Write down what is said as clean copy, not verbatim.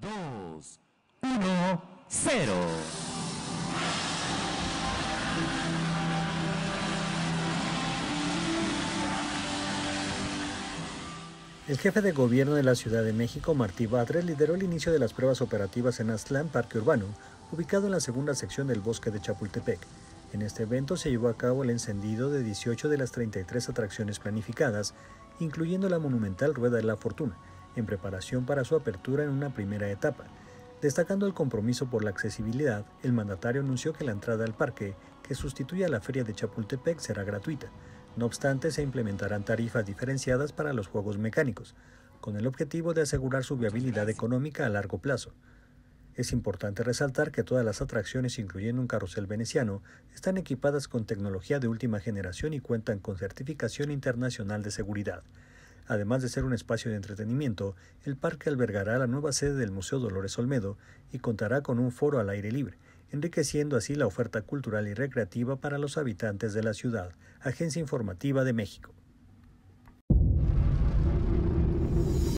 2, 1, 0. El jefe de gobierno de la Ciudad de México, Martí Batres, lideró el inicio de las pruebas operativas en Aztlán Parque Urbano, ubicado en la segunda sección del Bosque de Chapultepec. En este evento se llevó a cabo el encendido de 18 de las 33 atracciones planificadas, incluyendo la monumental Rueda de la Fortuna, en preparación para su apertura en una primera etapa. Destacando el compromiso por la accesibilidad, el mandatario anunció que la entrada al parque, que sustituye a la Feria de Chapultepec, será gratuita. No obstante, se implementarán tarifas diferenciadas para los juegos mecánicos, con el objetivo de asegurar su viabilidad económica a largo plazo. Es importante resaltar que todas las atracciones, incluyendo un carrusel veneciano, están equipadas con tecnología de última generación y cuentan con certificación internacional de seguridad. Además de ser un espacio de entretenimiento, el parque albergará la nueva sede del Museo Dolores Olmedo y contará con un foro al aire libre, enriqueciendo así la oferta cultural y recreativa para los habitantes de la ciudad. Agencia Informativa de México.